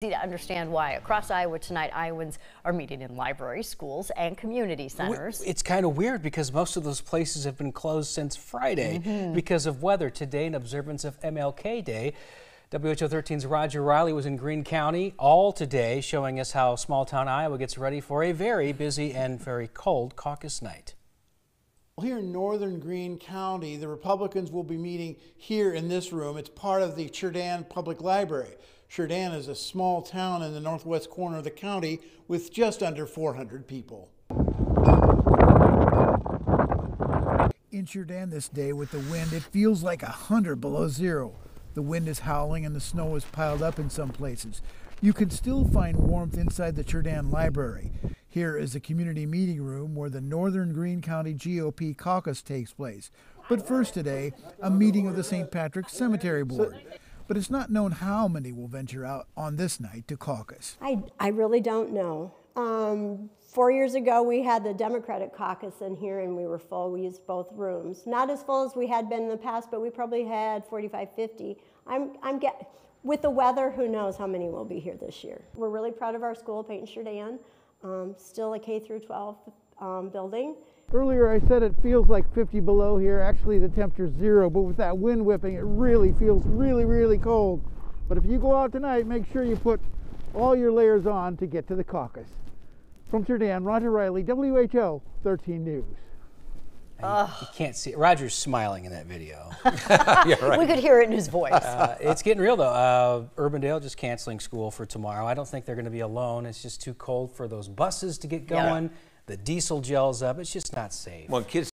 Easy to understand why. Across Iowa tonight, Iowans are meeting in libraries, schools, and community centers. It's kind of weird because most of those places have been closed since Friday because of weather. Today, in observance of MLK Day, WHO 13's Roger Riley was in Greene County all today, showing us how small-town Iowa gets ready for a very busy and very cold caucus night. Well, here in northern Greene County, the Republicans will be meeting here in this room. It's part of the Churdan Public Library. Churdan is a small town in the northwest corner of the county with just under 400 people. In Churdan this day, with the wind, it feels like 100 below zero. The wind is howling and the snow is piled up in some places. You can still find warmth inside the Churdan Library. Here is the community meeting room where the northern Greene County GOP caucus takes place. But first today, a meeting of the St. Patrick's Cemetery Board. But it's not known how many will venture out on this night to caucus. I really don't know. 4 years ago, we had the Democratic caucus in here and we were full. We used both rooms. Not as full as we had been in the past, but we probably had 45, 50. With the weather, who knows how many will be here this year. We're really proud of our school, Peyton Churdan. Still a K through 12 building. Earlier I said it feels like 50 below here. Actually the temperature's zero, but with that wind whipping it really feels really cold. But if you go out tonight, make sure you put all your layers on to get to the caucus. From Churdan, Roger Riley, WHO 13 News. You can't see it. Roger's smiling in that video. Yeah, right. We could hear it in his voice. It's getting real, though. Urbandale just canceling school for tomorrow. I don't think they're going to be alone. It's just too cold for those buses to get going. Yeah. The diesel gels up. It's just not safe. Well, kids